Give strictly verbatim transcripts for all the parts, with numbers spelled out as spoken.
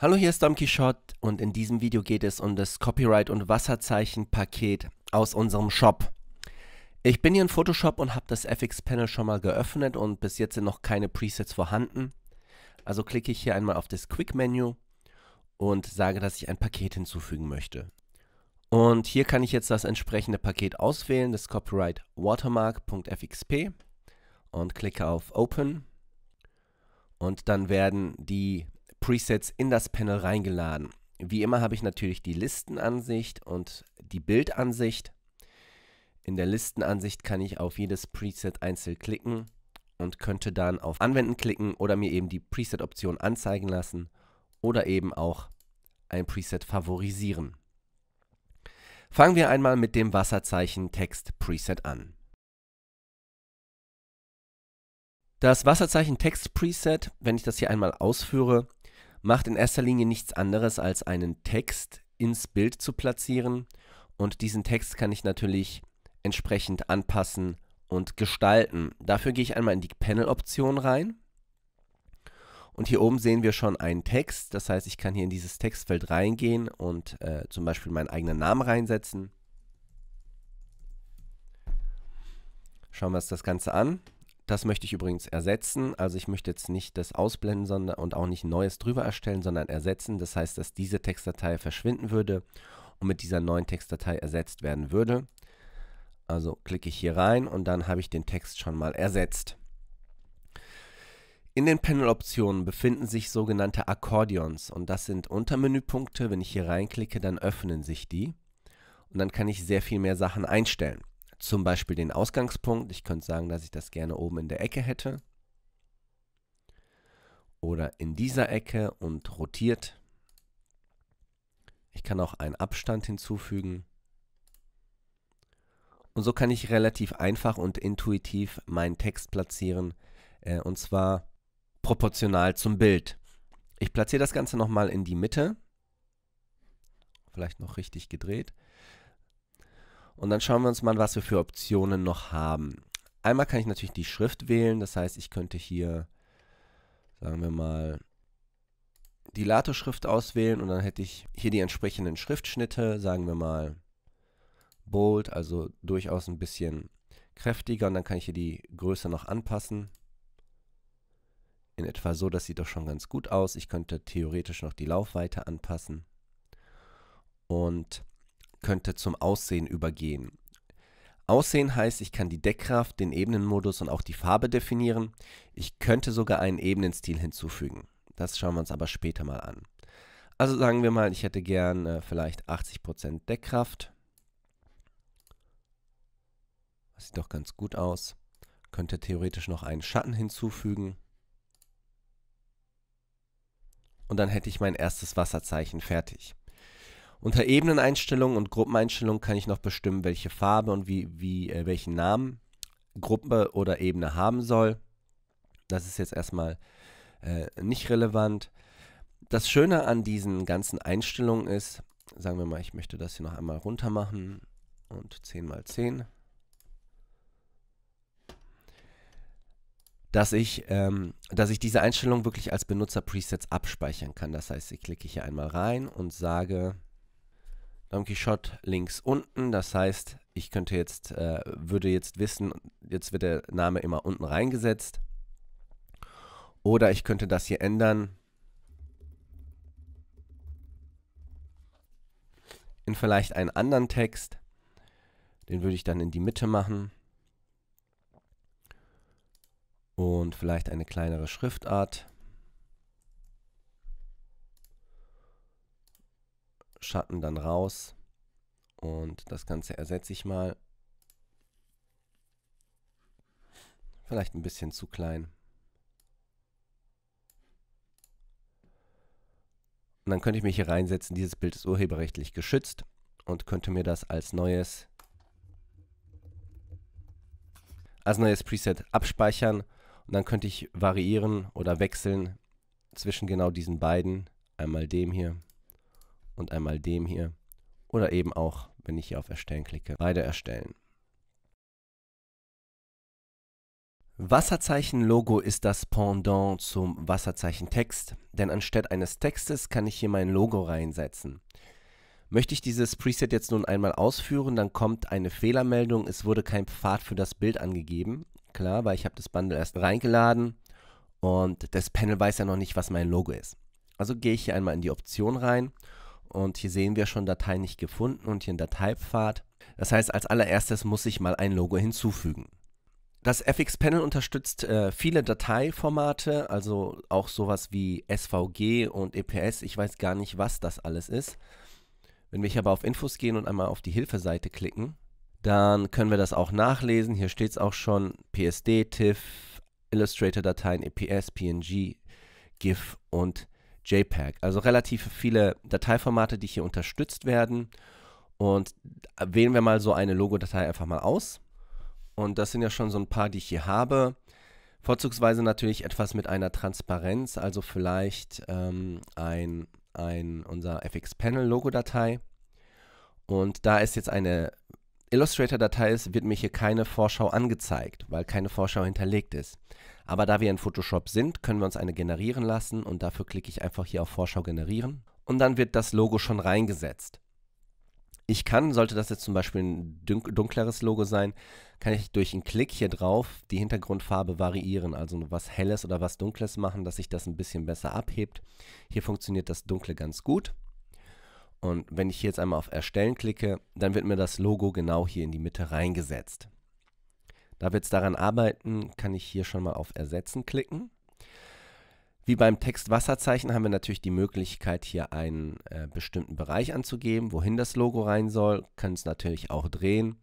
Hallo, hier ist Don Quixote und in diesem Video geht es um das Copyright- und Wasserzeichen-Paket aus unserem Shop. Ich bin hier in Photoshop und habe das F X-Panel schon mal geöffnet und bis jetzt sind noch keine Presets vorhanden. Also klicke ich hier einmal auf das Quick-Menü und sage, dass ich ein Paket hinzufügen möchte. Und hier kann ich jetzt das entsprechende Paket auswählen, das Copyright Watermark.fxp, und klicke auf Open und dann werden die Presets in das Panel reingeladen. Wie immer habe ich natürlich die Listenansicht und die Bildansicht. In der Listenansicht kann ich auf jedes Preset einzeln klicken und könnte dann auf Anwenden klicken oder mir eben die Preset-Option anzeigen lassen oder eben auch ein Preset favorisieren. Fangen wir einmal mit dem Wasserzeichen-Text-Preset an. Das Wasserzeichen-Text-Preset, wenn ich das hier einmal ausführe, macht in erster Linie nichts anderes, als einen Text ins Bild zu platzieren, und diesen Text kann ich natürlich entsprechend anpassen und gestalten. Dafür gehe ich einmal in die Panel-Option rein und hier oben sehen wir schon einen Text, das heißt, ich kann hier in dieses Textfeld reingehen und äh, zum Beispiel meinen eigenen Namen reinsetzen. Schauen wir uns das Ganze an. Das möchte ich übrigens ersetzen, also ich möchte jetzt nicht das ausblenden sondern, und auch nicht Neues drüber erstellen, sondern ersetzen. Das heißt, dass diese Textdatei verschwinden würde und mit dieser neuen Textdatei ersetzt werden würde. Also klicke ich hier rein und dann habe ich den Text schon mal ersetzt. In den Panel-Optionen befinden sich sogenannte Akkordeons und das sind Untermenüpunkte. Wenn ich hier reinklicke, dann öffnen sich die und dann kann ich sehr viel mehr Sachen einstellen. Zum Beispiel den Ausgangspunkt. Ich könnte sagen, dass ich das gerne oben in der Ecke hätte. Oder in dieser Ecke und rotiert. Ich kann auch einen Abstand hinzufügen. Und so kann ich relativ einfach und intuitiv meinen Text platzieren. Äh, und zwar proportional zum Bild. Ich platziere das Ganze nochmal in die Mitte. Vielleicht noch richtig gedreht. Und dann schauen wir uns mal, was wir für Optionen noch haben. Einmal kann ich natürlich die Schrift wählen, das heißt, ich könnte hier, sagen wir mal, die Lato-Schrift auswählen und dann hätte ich hier die entsprechenden Schriftschnitte, sagen wir mal bold, also durchaus ein bisschen kräftiger, und dann kann ich hier die Größe noch anpassen. In etwa so, das sieht doch schon ganz gut aus. Ich könnte theoretisch noch die Laufweite anpassen und könnte zum Aussehen übergehen. Aussehen heißt, ich kann die Deckkraft, den Ebenenmodus und auch die Farbe definieren. Ich könnte sogar einen Ebenenstil hinzufügen. Das schauen wir uns aber später mal an. Also sagen wir mal, ich hätte gern äh, vielleicht achtzig Prozent Deckkraft. Das sieht doch ganz gut aus. Könnte theoretisch noch einen Schatten hinzufügen. Und dann hätte ich mein erstes Wasserzeichen fertig. Unter Ebeneneinstellungen und Gruppeneinstellungen kann ich noch bestimmen, welche Farbe und wie, wie, äh, welchen Namen Gruppe oder Ebene haben soll. Das ist jetzt erstmal äh, nicht relevant. Das Schöne an diesen ganzen Einstellungen ist, sagen wir mal, ich möchte das hier noch einmal runter machen und zehn mal zehn, dass ich, ähm, dass ich diese Einstellung wirklich als Benutzer-Presets abspeichern kann. Das heißt, ich klicke hier einmal rein und sage Don Quixote links unten, das heißt, ich könnte jetzt, äh, würde jetzt wissen, jetzt wird der Name immer unten reingesetzt. Oder ich könnte das hier ändern in vielleicht einen anderen Text. Den würde ich dann in die Mitte machen. Und vielleicht eine kleinere Schriftart. Schatten dann raus und das Ganze ersetze ich mal. Vielleicht ein bisschen zu klein. Und dann könnte ich mich hier reinsetzen, dieses Bild ist urheberrechtlich geschützt, und könnte mir das als neues, als neues Preset abspeichern. Und dann könnte ich variieren oder wechseln zwischen genau diesen beiden, einmal dem hier und einmal dem hier, oder eben auch, wenn ich hier auf Erstellen klicke, beide erstellen. Wasserzeichen-Logo ist das Pendant zum Wasserzeichen-Text, denn anstatt eines Textes kann ich hier mein Logo reinsetzen. Möchte ich dieses Preset jetzt nun einmal ausführen, dann kommt eine Fehlermeldung, es wurde kein Pfad für das Bild angegeben. Klar, weil ich habe das Bundle erst reingeladen und das Panel weiß ja noch nicht, was mein Logo ist. Also gehe ich hier einmal in die Option rein und hier sehen wir schon Datei nicht gefunden und hier ein Dateipfad. Das heißt, als allererstes muss ich mal ein Logo hinzufügen. Das F X-Panel unterstützt äh, viele Dateiformate, also auch sowas wie S V G und E P S. Ich weiß gar nicht, was das alles ist. Wenn wir hier aber auf Infos gehen und einmal auf die Hilfeseite klicken, dann können wir das auch nachlesen. Hier steht es auch schon, P S D, TIFF, Illustrator-Dateien, E P S, P N G, GIF und JPEG. Also relativ viele Dateiformate, die hier unterstützt werden. Und wählen wir mal so eine Logo-Datei einfach mal aus. Und das sind ja schon so ein paar, die ich hier habe. Vorzugsweise natürlich etwas mit einer Transparenz, also vielleicht ähm, ein, ein, unser F X-Panel-Logo-Datei. Und da es jetzt eine Illustrator-Datei ist, wird mir hier keine Vorschau angezeigt, weil keine Vorschau hinterlegt ist. Aber da wir in Photoshop sind, können wir uns eine generieren lassen und dafür klicke ich einfach hier auf Vorschau generieren. Und dann wird das Logo schon reingesetzt. Ich kann, sollte das jetzt zum Beispiel ein dunkleres Logo sein, kann ich durch einen Klick hier drauf die Hintergrundfarbe variieren, also was Helles oder was Dunkles machen, dass sich das ein bisschen besser abhebt. Hier funktioniert das Dunkle ganz gut. Und wenn ich hier jetzt einmal auf Erstellen klicke, dann wird mir das Logo genau hier in die Mitte reingesetzt. Da wir jetzt daran arbeiten, kann ich hier schon mal auf Ersetzen klicken. Wie beim Text-Wasserzeichen haben wir natürlich die Möglichkeit, hier einen äh, bestimmten Bereich anzugeben, wohin das Logo rein soll. Können es natürlich auch drehen.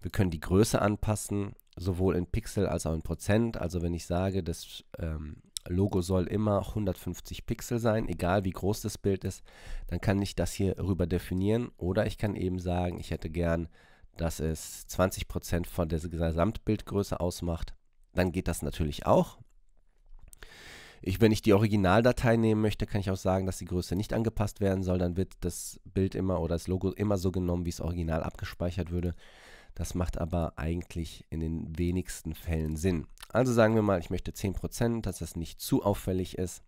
Wir können die Größe anpassen, sowohl in Pixel als auch in Prozent. Also wenn ich sage, das ähm, Logo soll immer hundertfünfzig Pixel sein, egal wie groß das Bild ist, dann kann ich das hier rüber definieren. Oder ich kann eben sagen, ich hätte gern, dass es zwanzig Prozent von der Gesamtbildgröße ausmacht. Dann geht das natürlich auch. Ich, wenn ich die Originaldatei nehmen möchte, kann ich auch sagen, dass die Größe nicht angepasst werden soll. Dann wird das Bild immer oder das Logo immer so genommen, wie es original abgespeichert würde. Das macht aber eigentlich in den wenigsten Fällen Sinn. Also sagen wir mal, ich möchte zehn Prozent, dass das nicht zu auffällig ist.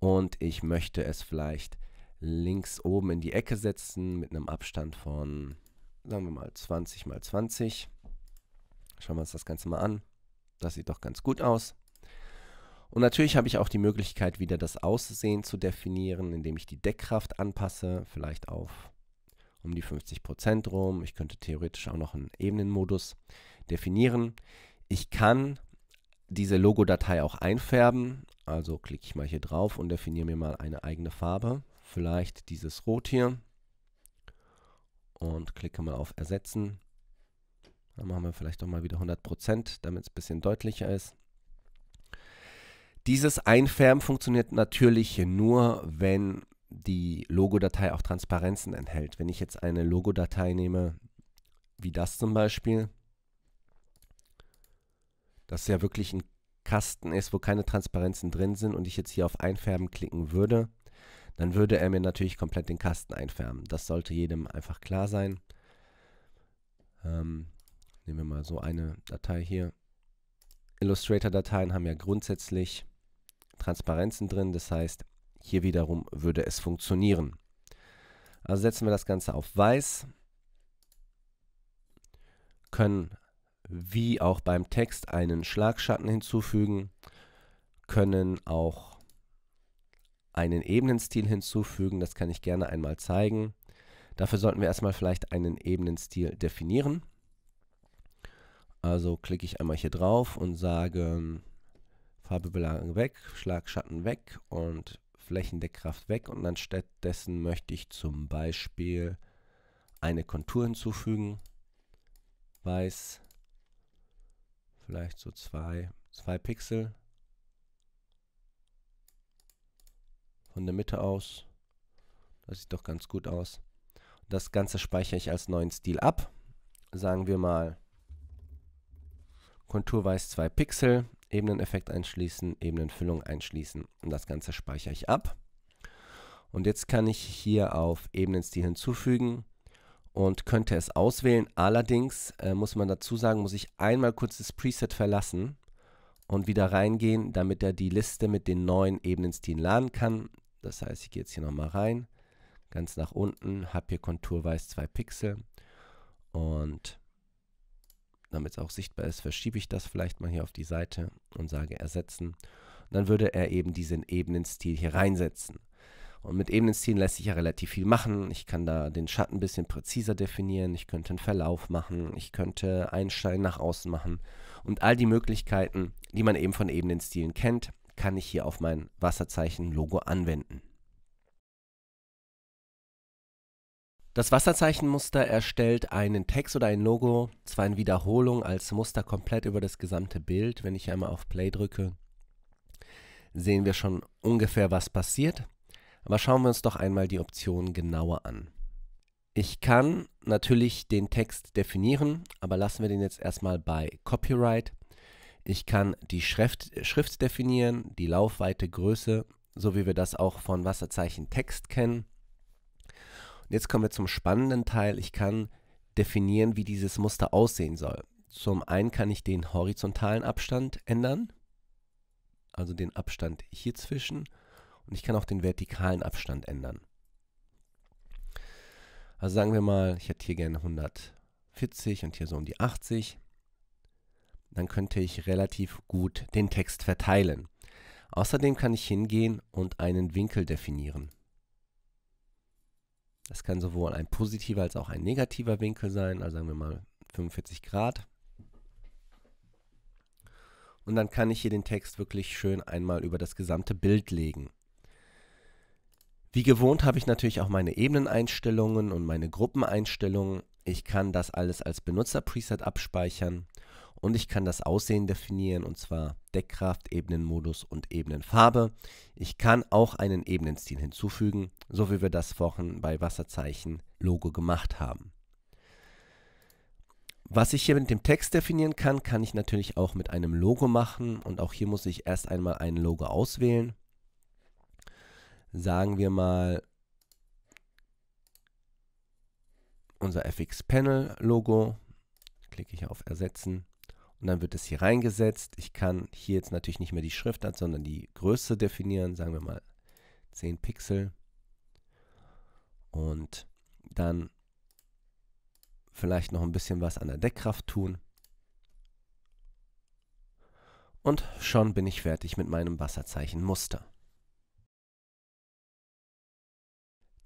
Und ich möchte es vielleicht links oben in die Ecke setzen mit einem Abstand von, sagen wir mal, zwanzig mal zwanzig. Schauen wir uns das Ganze mal an. Das sieht doch ganz gut aus. Und natürlich habe ich auch die Möglichkeit, wieder das Aussehen zu definieren, indem ich die Deckkraft anpasse, vielleicht auf um die fünfzig Prozent rum. Ich könnte theoretisch auch noch einen Ebenenmodus definieren. Ich kann diese Logo-Datei auch einfärben, also klicke ich mal hier drauf und definiere mir mal eine eigene Farbe. Vielleicht dieses Rot hier und klicke mal auf Ersetzen. Dann machen wir vielleicht doch mal wieder hundert Prozent, damit es ein bisschen deutlicher ist. Dieses Einfärben funktioniert natürlich nur, wenn die Logodatei auch Transparenzen enthält. Wenn ich jetzt eine Logodatei nehme, wie das zum Beispiel, das ja wirklich ein Kasten ist, wo keine Transparenzen drin sind und ich jetzt hier auf Einfärben klicken würde, dann würde er mir natürlich komplett den Kasten einfärben. Das sollte jedem einfach klar sein. Ähm, nehmen wir mal so eine Datei hier. Illustrator-Dateien haben ja grundsätzlich Transparenzen drin, das heißt, hier wiederum würde es funktionieren. Also setzen wir das Ganze auf Weiß, können wie auch beim Text einen Schlagschatten hinzufügen, können auch einen Ebenenstil hinzufügen, das kann ich gerne einmal zeigen. Dafür sollten wir erstmal vielleicht einen Ebenenstil definieren. Also klicke ich einmal hier drauf und sage Farbebelag weg, Schlagschatten weg und Flächendeckkraft weg und anstattdessen möchte ich zum Beispiel eine Kontur hinzufügen. Weiß, vielleicht so zwei, zwei Pixel von der Mitte aus. Das sieht doch ganz gut aus. Das Ganze speichere ich als neuen Stil ab. Sagen wir mal Konturweiß zwei Pixel, Ebeneneffekt einschließen, Ebenenfüllung einschließen und das Ganze speichere ich ab. Und jetzt kann ich hier auf Ebenenstil hinzufügen und könnte es auswählen. Allerdings äh, muss man dazu sagen, muss ich einmal kurz das Preset verlassen und wieder reingehen, damit er die Liste mit den neuen Ebenenstilen laden kann. Das heißt, ich gehe jetzt hier nochmal rein, ganz nach unten, habe hier Konturweiß zwei Pixel und damit es auch sichtbar ist, verschiebe ich das vielleicht mal hier auf die Seite und sage ersetzen. Und dann würde er eben diesen Ebenenstil hier reinsetzen. Und mit Ebenenstilen lässt sich ja relativ viel machen. Ich kann da den Schatten ein bisschen präziser definieren. Ich könnte einen Verlauf machen. Ich könnte einen Stein nach außen machen. Und all die Möglichkeiten, die man eben von Ebenenstilen kennt, kann ich hier auf mein Wasserzeichen-Logo anwenden. Das Wasserzeichenmuster erstellt einen Text oder ein Logo, zwar in Wiederholung als Muster komplett über das gesamte Bild. Wenn ich einmal auf Play drücke, sehen wir schon ungefähr, was passiert. Aber schauen wir uns doch einmal die Optionen genauer an. Ich kann natürlich den Text definieren, aber lassen wir den jetzt erstmal bei Copyright. Ich kann die Schrift, Schrift definieren, die Laufweite, Größe, so wie wir das auch von Wasserzeichen Text kennen. Und jetzt kommen wir zum spannenden Teil. Ich kann definieren, wie dieses Muster aussehen soll. Zum einen kann ich den horizontalen Abstand ändern, also den Abstand hier zwischen. Und ich kann auch den vertikalen Abstand ändern. Also sagen wir mal, ich hätte hier gerne hundertvierzig und hier so um die achtzig. Dann könnte ich relativ gut den Text verteilen. Außerdem kann ich hingehen und einen Winkel definieren. Das kann sowohl ein positiver als auch ein negativer Winkel sein. Also sagen wir mal fünfundvierzig Grad. Und dann kann ich hier den Text wirklich schön einmal über das gesamte Bild legen. Wie gewohnt habe ich natürlich auch meine Ebeneneinstellungen und meine Gruppeneinstellungen. Ich kann das alles als Benutzer-Preset abspeichern und ich kann das Aussehen definieren, und zwar Deckkraft, Ebenenmodus und Ebenenfarbe. Ich kann auch einen Ebenenstil hinzufügen, so wie wir das vorhin bei Wasserzeichen Logo gemacht haben. Was ich hier mit dem Text definieren kann, kann ich natürlich auch mit einem Logo machen, und auch hier muss ich erst einmal ein Logo auswählen. Sagen wir mal unser F X-Panel-Logo, klicke ich auf Ersetzen und dann wird es hier reingesetzt. Ich kann hier jetzt natürlich nicht mehr die Schriftart, sondern die Größe definieren, sagen wir mal zehn Pixel, und dann vielleicht noch ein bisschen was an der Deckkraft tun. Und schon bin ich fertig mit meinem Wasserzeichenmuster.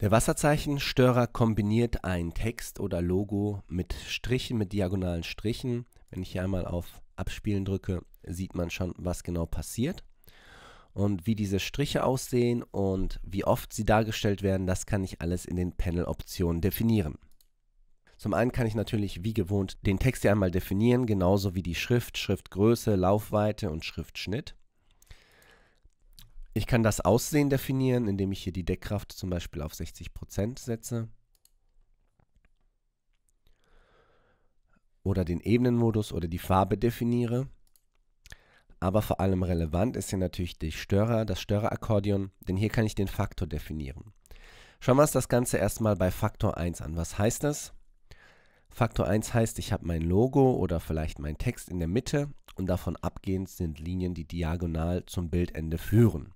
Der Wasserzeichenstörer kombiniert einen Text oder Logo mit Strichen, mit diagonalen Strichen. Wenn ich hier einmal auf Abspielen drücke, sieht man schon, was genau passiert. Und wie diese Striche aussehen und wie oft sie dargestellt werden, das kann ich alles in den Panel-Optionen definieren. Zum einen kann ich natürlich wie gewohnt den Text hier einmal definieren, genauso wie die Schrift, Schriftgröße, Laufweite und Schriftschnitt. Ich kann das Aussehen definieren, indem ich hier die Deckkraft zum Beispiel auf sechzig Prozent setze. Oder den Ebenenmodus oder die Farbe definiere. Aber vor allem relevant ist hier natürlich der Störer, das Störerakkordeon, denn hier kann ich den Faktor definieren. Schauen wir uns das Ganze erstmal bei Faktor eins an. Was heißt das? Faktor eins heißt, ich habe mein Logo oder vielleicht meinen Text in der Mitte und davon abgehend sind Linien, die diagonal zum Bildende führen.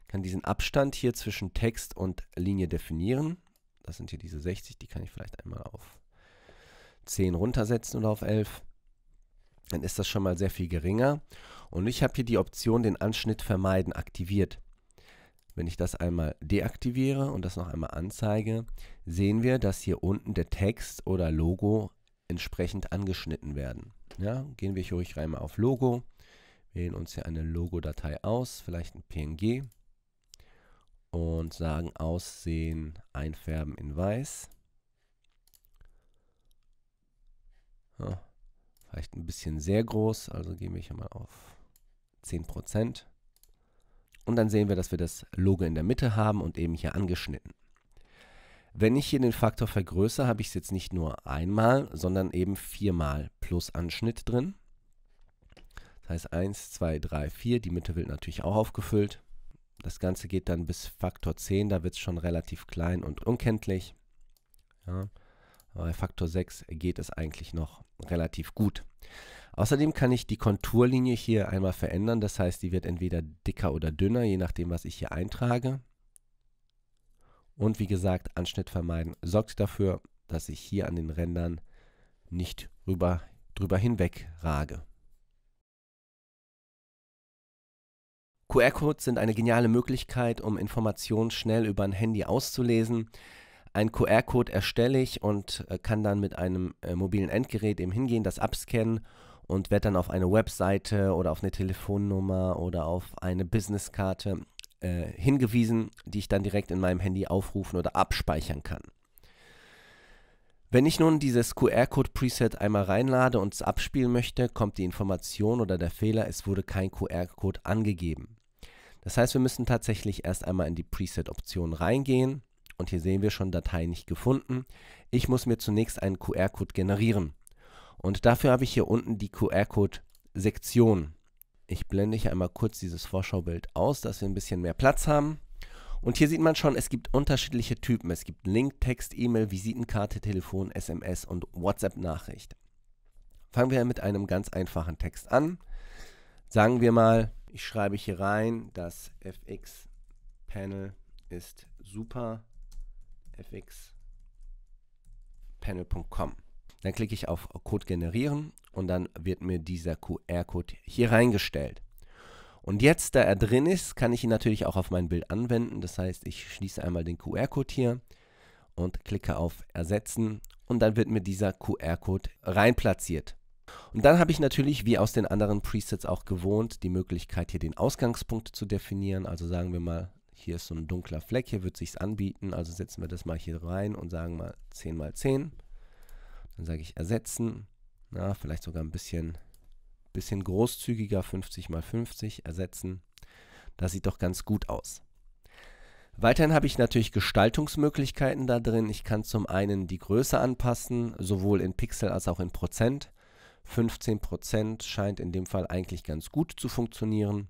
Ich kann diesen Abstand hier zwischen Text und Linie definieren. Das sind hier diese sechzig, die kann ich vielleicht einmal auf zehn runtersetzen oder auf elf. Dann ist das schon mal sehr viel geringer. Und ich habe hier die Option, den Anschnitt vermeiden, aktiviert. Wenn ich das einmal deaktiviere und das noch einmal anzeige, sehen wir, dass hier unten der Text oder Logo entsprechend angeschnitten werden. Ja, gehen wir hier ruhig rein mal auf Logo, wählen uns hier eine Logo-Datei aus, vielleicht ein P N G, und sagen Aussehen einfärben in weiß. Ja, vielleicht ein bisschen sehr groß, also gehen wir hier mal auf zehn Prozent. Und dann sehen wir, dass wir das Logo in der Mitte haben und eben hier angeschnitten. Wenn ich hier den Faktor vergrößere, habe ich es jetzt nicht nur einmal, sondern eben viermal plus Anschnitt drin. Das heißt eins, zwei, drei, vier, die Mitte wird natürlich auch aufgefüllt. Das Ganze geht dann bis Faktor zehn, da wird es schon relativ klein und unkenntlich. Ja, bei Faktor sechs geht es eigentlich noch relativ gut. Außerdem kann ich die Konturlinie hier einmal verändern, das heißt, die wird entweder dicker oder dünner, je nachdem, was ich hier eintrage. Und wie gesagt, Anschnitt vermeiden sorgt dafür, dass ich hier an den Rändern nicht rüber, drüber hinweg rage. Q R-Codes sind eine geniale Möglichkeit, um Informationen schnell über ein Handy auszulesen. Ein Q R-Code erstelle ich und kann dann mit einem äh, mobilen Endgerät eben hingehen, das abscannen und werde dann auf eine Webseite oder auf eine Telefonnummer oder auf eine Businesskarte äh, hingewiesen, die ich dann direkt in meinem Handy aufrufen oder abspeichern kann. Wenn ich nun dieses Q R-Code-Preset einmal reinlade und es abspielen möchte, kommt die Information oder der Fehler, es wurde kein Q R-Code angegeben. Das heißt, wir müssen tatsächlich erst einmal in die Preset-Option reingehen. Und hier sehen wir schon, Datei nicht gefunden. Ich muss mir zunächst einen Q R-Code generieren. Und dafür habe ich hier unten die Q R-Code-Sektion. Ich blende hier einmal kurz dieses Vorschaubild aus, dass wir ein bisschen mehr Platz haben. Und hier sieht man schon, es gibt unterschiedliche Typen. Es gibt Link, Text, E-Mail, Visitenkarte, Telefon, S M S und WhatsApp-Nachricht. Fangen wir mit einem ganz einfachen Text an. Sagen wir mal, ich schreibe hier rein, das F X-Panel ist super. f x panel punkt com. Dann klicke ich auf Code generieren und dann wird mir dieser Q R-Code hier reingestellt. Und jetzt, da er drin ist, kann ich ihn natürlich auch auf mein Bild anwenden. Das heißt, ich schließe einmal den Q R-Code hier und klicke auf Ersetzen und dann wird mir dieser Q R-Code reinplatziert. Und dann habe ich natürlich, wie aus den anderen Presets auch gewohnt, die Möglichkeit, hier den Ausgangspunkt zu definieren. Also sagen wir mal, hier ist so ein dunkler Fleck, hier wird es sich anbieten, also setzen wir das mal hier rein und sagen mal zehn mal zehn. Dann sage ich ersetzen, na, vielleicht sogar ein bisschen, bisschen großzügiger, fünfzig mal fünfzig, ersetzen. Das sieht doch ganz gut aus. Weiterhin habe ich natürlich Gestaltungsmöglichkeiten da drin. Ich kann zum einen die Größe anpassen, sowohl in Pixel als auch in Prozent. fünfzehn Prozent scheint in dem Fall eigentlich ganz gut zu funktionieren.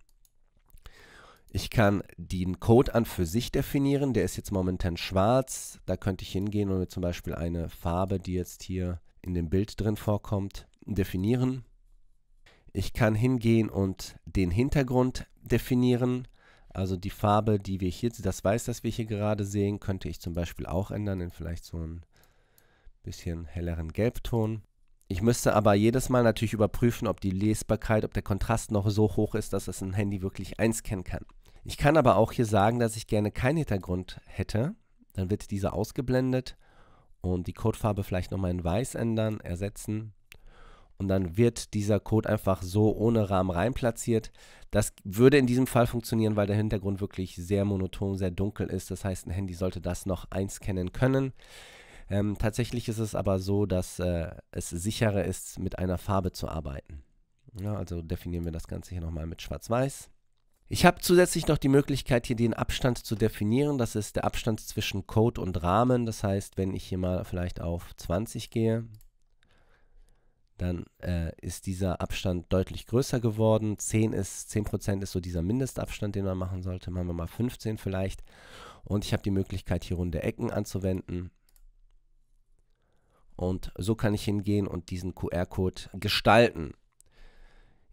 Ich kann den Code an für sich definieren, der ist jetzt momentan schwarz, da könnte ich hingehen und mir zum Beispiel eine Farbe, die jetzt hier in dem Bild drin vorkommt, definieren. Ich kann hingehen und den Hintergrund definieren, also die Farbe, die wir hier, das Weiß, das wir hier gerade sehen, könnte ich zum Beispiel auch ändern in vielleicht so ein bisschen helleren Gelbton. Ich müsste aber jedes Mal natürlich überprüfen, ob die Lesbarkeit, ob der Kontrast noch so hoch ist, dass das ein Handy wirklich einscannen kann. Ich kann aber auch hier sagen, dass ich gerne keinen Hintergrund hätte. Dann wird dieser ausgeblendet und die Codefarbe vielleicht nochmal in Weiß ändern, ersetzen. Und dann wird dieser Code einfach so ohne Rahmen reinplatziert. Das würde in diesem Fall funktionieren, weil der Hintergrund wirklich sehr monoton, sehr dunkel ist. Das heißt, ein Handy sollte das noch einscannen können. Ähm, tatsächlich ist es aber so, dass äh, es sicherer ist, mit einer Farbe zu arbeiten. Ja, also definieren wir das Ganze hier nochmal mit Schwarz-Weiß. Ich habe zusätzlich noch die Möglichkeit, hier den Abstand zu definieren. Das ist der Abstand zwischen Code und Rahmen. Das heißt, wenn ich hier mal vielleicht auf zwanzig gehe, dann äh, ist dieser Abstand deutlich größer geworden. zehn Prozent ist so dieser Mindestabstand, den man machen sollte. Machen wir mal fünfzehn vielleicht. Und ich habe die Möglichkeit, hier runde Ecken anzuwenden. Und so kann ich hingehen und diesen Q R-Code gestalten.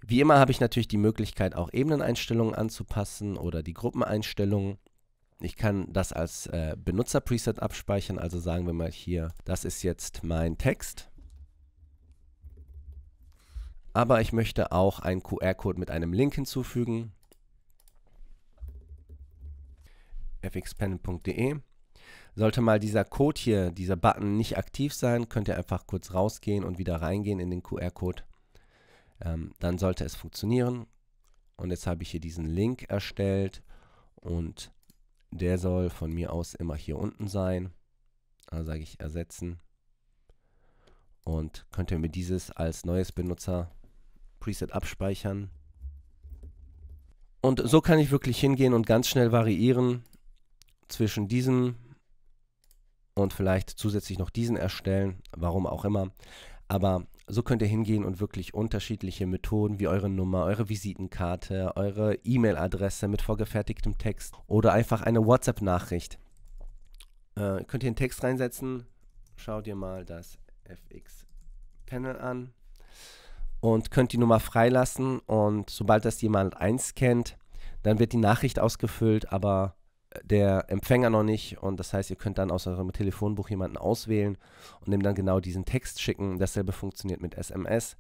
Wie immer habe ich natürlich die Möglichkeit, auch Ebeneneinstellungen anzupassen oder die Gruppeneinstellungen. Ich kann das als äh, Benutzer-Preset abspeichern, also sagen wir mal hier, das ist jetzt mein Text. Aber ich möchte auch einen Q R-Code mit einem Link hinzufügen. f x panel punkt de. Sollte mal dieser Code hier, dieser Button nicht aktiv sein, könnt ihr einfach kurz rausgehen und wieder reingehen in den Q R-Code. Ähm, dann sollte es funktionieren. Und jetzt habe ich hier diesen Link erstellt und der soll von mir aus immer hier unten sein. Also sage ich ersetzen. Und könnt ihr mir dieses als neues Benutzer-Preset abspeichern. Und so kann ich wirklich hingehen und ganz schnell variieren zwischen diesem und vielleicht zusätzlich noch diesen erstellen, warum auch immer. Aber so könnt ihr hingehen und wirklich unterschiedliche Methoden wie eure Nummer, eure Visitenkarte, eure E-Mail-Adresse mit vorgefertigtem Text oder einfach eine WhatsApp-Nachricht. Äh, könnt ihr einen Text reinsetzen, schaut ihr mal das F X-Panel an und könnt die Nummer freilassen, und sobald das jemand einscannt, dann wird die Nachricht ausgefüllt, aber der Empfänger noch nicht, und das heißt, ihr könnt dann aus eurem Telefonbuch jemanden auswählen und dem dann genau diesen Text schicken. Dasselbe funktioniert mit S M S.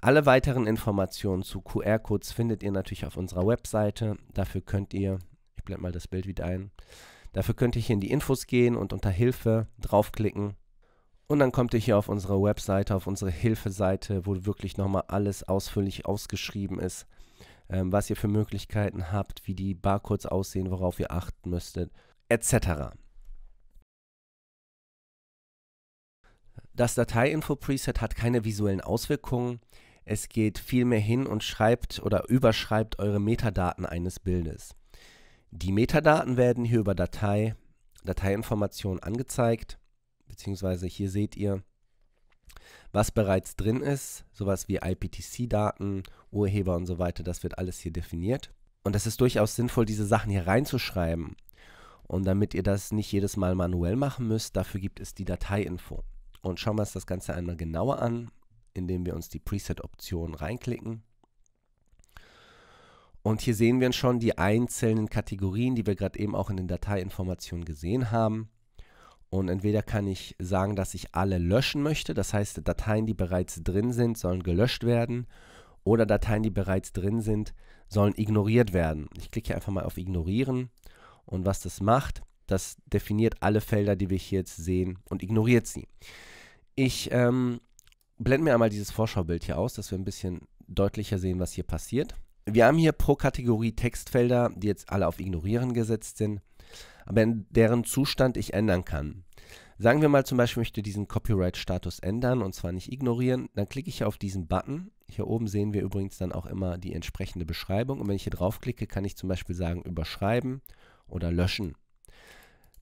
Alle weiteren Informationen zu Q R-Codes findet ihr natürlich auf unserer Webseite. Dafür könnt ihr, ich blende mal das Bild wieder ein, dafür könnt ihr hier in die Infos gehen und unter Hilfe draufklicken. Und dann kommt ihr hier auf unsere Webseite, auf unsere Hilfeseite, wo wirklich nochmal alles ausführlich ausgeschrieben ist, ähm, was ihr für Möglichkeiten habt, wie die Barcodes aussehen, worauf ihr achten müsstet, et cetera. Das Datei-Info-Preset hat keine visuellen Auswirkungen. Es geht vielmehr hin und schreibt oder überschreibt eure Metadaten eines Bildes. Die Metadaten werden hier über Datei, Dateiinformationen angezeigt. Beziehungsweise hier seht ihr, was bereits drin ist, sowas wie I P T C-Daten, Urheber und so weiter, das wird alles hier definiert. Und es ist durchaus sinnvoll, diese Sachen hier reinzuschreiben. Und damit ihr das nicht jedes Mal manuell machen müsst, dafür gibt es die Dateiinfo. Und schauen wir uns das Ganze einmal genauer an, indem wir uns die Preset-Option reinklicken. Und hier sehen wir schon die einzelnen Kategorien, die wir gerade eben auch in den Dateiinformationen gesehen haben. Und entweder kann ich sagen, dass ich alle löschen möchte, das heißt, Dateien, die bereits drin sind, sollen gelöscht werden, oder Dateien, die bereits drin sind, sollen ignoriert werden. Ich klicke hier einfach mal auf Ignorieren, und was das macht, das definiert alle Felder, die wir hier jetzt sehen, und ignoriert sie. Ich ähm, blende mir einmal dieses Vorschaubild hier aus, dass wir ein bisschen deutlicher sehen, was hier passiert. Wir haben hier pro Kategorie Textfelder, die jetzt alle auf Ignorieren gesetzt sind, aber in deren Zustand ich ändern kann. Sagen wir mal zum Beispiel, ich möchte diesen Copyright-Status ändern und zwar nicht ignorieren, dann klicke ich auf diesen Button. Hier oben sehen wir übrigens dann auch immer die entsprechende Beschreibung, und wenn ich hier draufklicke, kann ich zum Beispiel sagen, überschreiben oder löschen.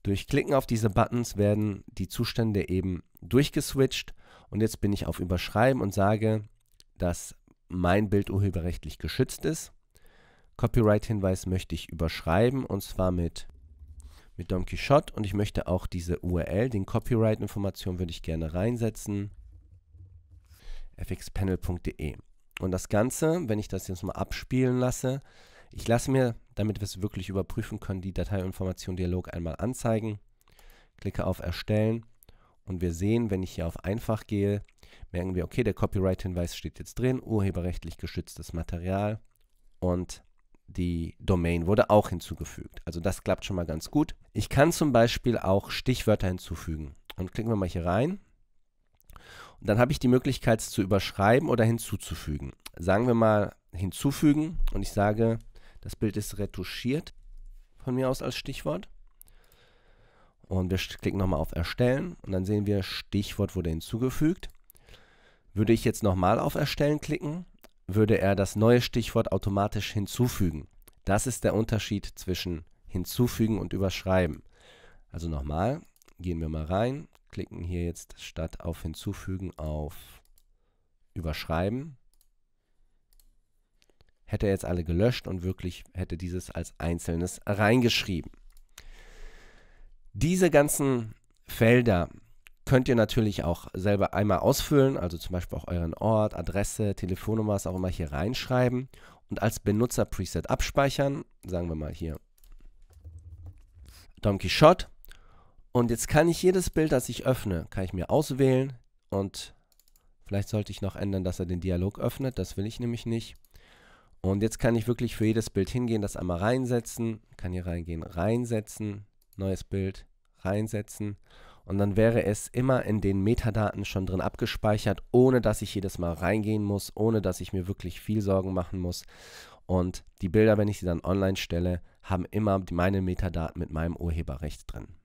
Durch Klicken auf diese Buttons werden die Zustände eben durchgeswitcht, und jetzt bin ich auf überschreiben und sage, dass mein Bild urheberrechtlich geschützt ist. Copyright-Hinweis möchte ich überschreiben, und zwar mit mit Don Quixote, und ich möchte auch diese U R L, den Copyright-Information würde ich gerne reinsetzen, f x panel punkt de. Und das Ganze, wenn ich das jetzt mal abspielen lasse, ich lasse mir, damit wir es wirklich überprüfen können, die Dateiinformation-Dialog einmal anzeigen, klicke auf Erstellen, und wir sehen, wenn ich hier auf Einfach gehe, merken wir, okay, der Copyright-Hinweis steht jetzt drin, urheberrechtlich geschütztes Material, und die Domain wurde auch hinzugefügt. Also das klappt schon mal ganz gut. Ich kann zum Beispiel auch Stichwörter hinzufügen. Und klicken wir mal hier rein. Und dann habe ich die Möglichkeit, es zu überschreiben oder hinzuzufügen. Sagen wir mal hinzufügen, und ich sage, das Bild ist retuschiert von mir aus als Stichwort. Und wir klicken nochmal auf Erstellen, und dann sehen wir, Stichwort wurde hinzugefügt. Würde ich jetzt nochmal auf Erstellen klicken, würde er das neue Stichwort automatisch hinzufügen. Das ist der Unterschied zwischen hinzufügen und überschreiben. Also nochmal, gehen wir mal rein, klicken hier jetzt statt auf hinzufügen auf überschreiben. Hätte er jetzt alle gelöscht und wirklich hätte dieses als einzelnes reingeschrieben. Diese ganzen Felder könnt ihr natürlich auch selber einmal ausfüllen, also zum Beispiel auch euren Ort, Adresse, Telefonnummer, was auch immer hier reinschreiben und als Benutzer-Preset abspeichern. Sagen wir mal hier Don Quixote. Und jetzt kann ich jedes Bild, das ich öffne, kann ich mir auswählen, und vielleicht sollte ich noch ändern, dass er den Dialog öffnet, das will ich nämlich nicht. Und jetzt kann ich wirklich für jedes Bild hingehen, das einmal reinsetzen, kann hier reingehen, reinsetzen, neues Bild, reinsetzen. Und dann wäre es immer in den Metadaten schon drin abgespeichert, ohne dass ich jedes Mal reingehen muss, ohne dass ich mir wirklich viel Sorgen machen muss. Und die Bilder, wenn ich sie dann online stelle, haben immer meine Metadaten mit meinem Urheberrecht drin.